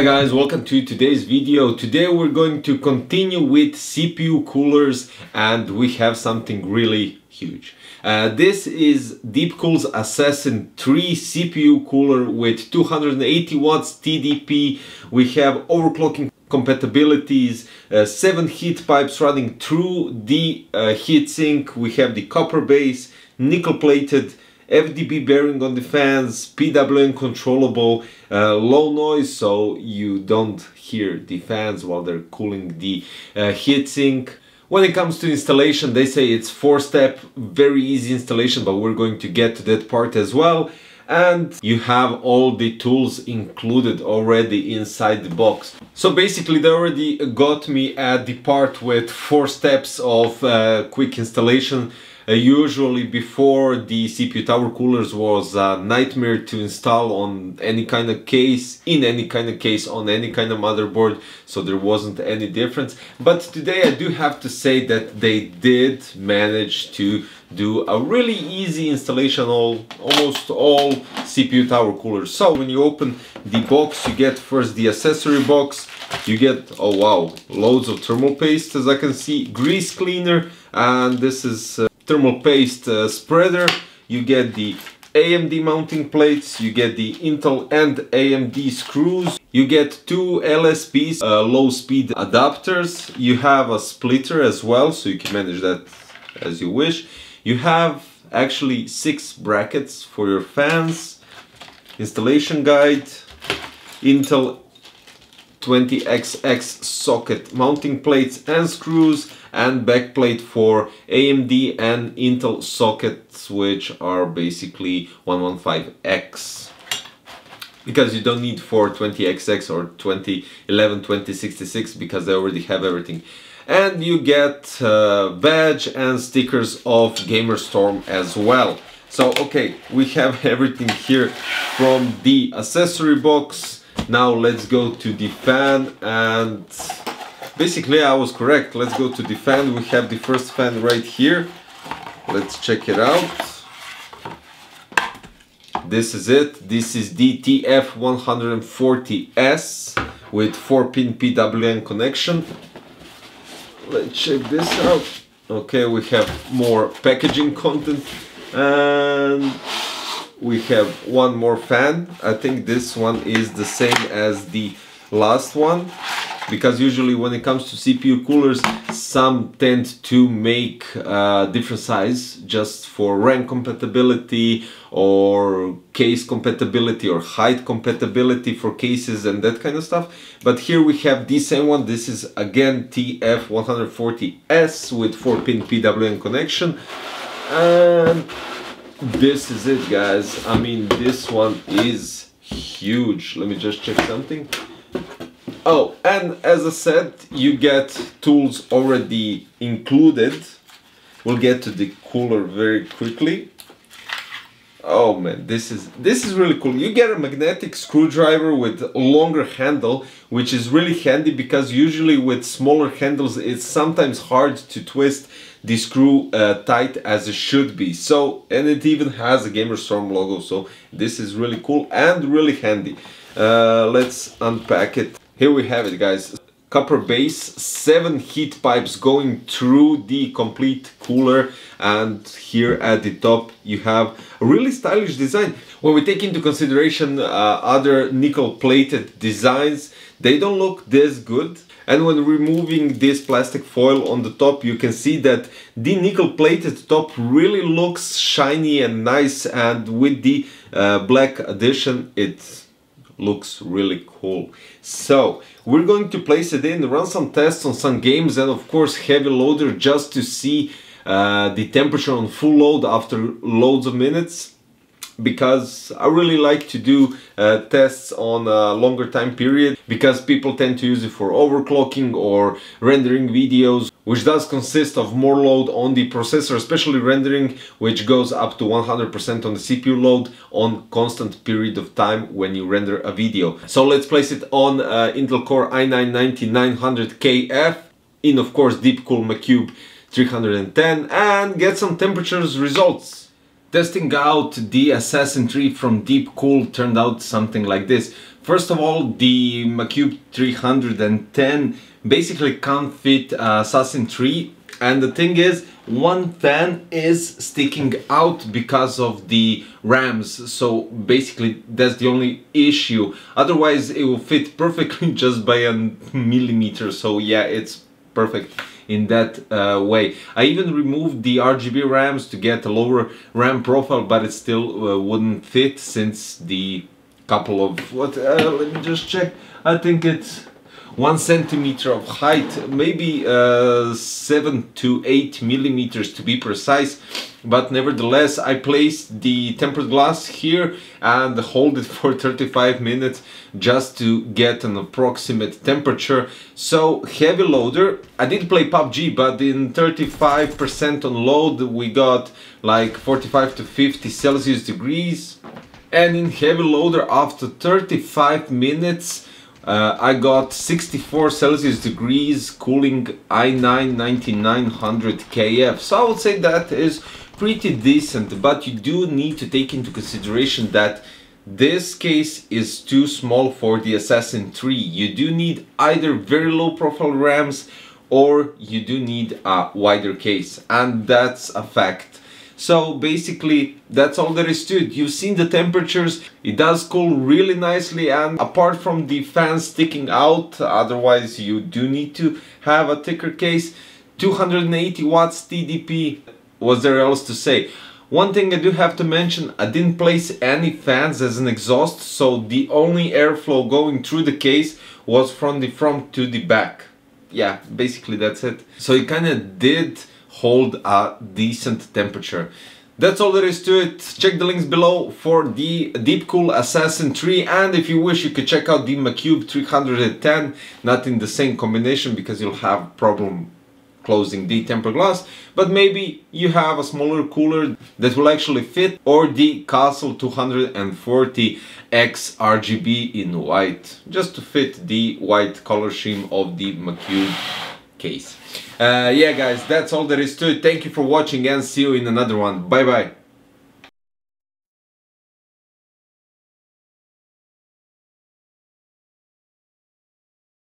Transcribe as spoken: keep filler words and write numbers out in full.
Hi guys, welcome to today's video. Today we're going to continue with C P U coolers and we have something really huge. Uh, this is Deepcool's Assassin three C P U cooler with two hundred eighty watts T D P. We have overclocking compatibilities, uh, seven heat pipes running through the uh, heatsink. We have the copper base, nickel plated, F D B bearing on the fans, P W M controllable, uh, low noise so you don't hear the fans while they're cooling the uh, heatsink. When it comes to installation, they say it's four-step, very easy installation, but we're going to get to that part as well. And you have all the tools included already inside the box. So basically they already got me at the part with four steps of uh, quick installation. Uh, usually before, the C P U tower coolers was a nightmare to install on any kind of case, in any kind of case, on any kind of motherboard, so there wasn't any difference. But today I do have to say that they did manage to do a really easy installation on almost all C P U tower coolers. So when you open the box, you get first the accessory box, you get, oh wow, loads of thermal paste, as I can see, grease cleaner, and this is... Uh, thermal paste uh, spreader. You get the A M D mounting plates, you get the Intel and A M D screws, you get two L S Ps, uh, low speed adapters, you have a splitter as well, so you can manage that as you wish. You have actually six brackets for your fans, installation guide, Intel twenty X X socket mounting plates and screws, and backplate for A M D and Intel sockets, which are basically one fifteen X, because you don't need for twenty X X or twenty eleven twenty sixty-six because they already have everything. And you get uh, badge and stickers of GamerStorm as well. So okay, we have everything here from the accessory box. Now let's go to the fan, and basically I was correct. Let's go to the fan. We have the first fan right here. Let's check it out. This is it. This is the T F one forty S with four pin P W M connection. Let's check this out. Okay, we have more packaging content, and we have one more fan. I think this one is the same as the last one, because usually when it comes to C P U coolers, some tend to make uh, different size just for RAM compatibility or case compatibility or height compatibility for cases and that kind of stuff. But here we have the same one. This is again T F one forty S with four pin P W M connection. And this is it, guys. I mean, this one is huge. Let me just check something. Oh, and as I said, you get tools already included. We'll get to the cooler very quickly. Oh man, this is this is really cool. You get a magnetic screwdriver with longer handle, which is really handy because usually with smaller handles it's sometimes hard to twist the screw uh, tight as it should be. So, and it even has a GamerStorm logo, so this is really cool and really handy. Uh, let's unpack it. Here we have it, guys. Copper base, seven heat pipes going through the complete cooler, and here at the top you have a really stylish design. When we take into consideration uh, other nickel plated designs, they don't look this good. And when removing this plastic foil on the top, you can see that the nickel plated top really looks shiny and nice, and with the uh, black addition it looks really cool. So we're going to place it in, run some tests on some games, and of course heavy loader just to see uh, the temperature on full load after loads of minutes, because I really like to do uh, tests on a longer time period, because people tend to use it for overclocking or rendering videos, which does consist of more load on the processor, especially rendering, which goes up to one hundred percent on the C P U load on constant period of time when you render a video. So let's place it on uh, Intel Core i nine ninety-nine hundred K F in, of course, Deepcool MACUBE three ten, and get some temperatures results. Testing out the Assassin three from Deepcool turned out something like this. First of all, the MACUBE three ten basically can't fit uh, Assassin three, and the thing is, one ten is sticking out because of the rams, so basically that's the only issue. Otherwise it will fit perfectly just by a millimeter, so yeah, it's perfect in that uh, way. I even removed the R G B rams to get a lower RAM profile, but it still uh, wouldn't fit since the couple of, what, uh, let me just check, I think it's one centimeter of height, maybe uh, seven to eight millimeters to be precise. But nevertheless, I placed the tempered glass here and hold it for thirty-five minutes just to get an approximate temperature. So heavy loader, I did play P U B G, but in thirty-five percent on load we got like forty-five to fifty Celsius degrees, and in heavy loader after thirty-five minutes Uh, I got sixty-four Celsius degrees cooling i nine ninety-nine hundred K F, so I would say that is pretty decent, but you do need to take into consideration that this case is too small for the Assassin three. You do need either very low profile rams or you do need a wider case, and that's a fact. So basically that's all there is to it. You've seen the temperatures, it does cool really nicely, and apart from the fans sticking out, otherwise you do need to have a thicker case. Two hundred eighty watts T D P, was there else to say? One thing I do have to mention, I didn't place any fans as an exhaust, so the only airflow going through the case was from the front to the back. Yeah, basically that's it. So it kinda did hold a decent temperature. That's all there is to it. Check the links below for the Deepcool Assassin three, and if you wish you could check out the MACUBE three ten, not in the same combination because you'll have problem closing the tempered glass, but maybe you have a smaller cooler that will actually fit, or the Castle two forty X R G B in white, just to fit the white color scheme of the MACUBE case. Uh, yeah guys, that's all there is to it. Thank you for watching and see you in another one. Bye bye.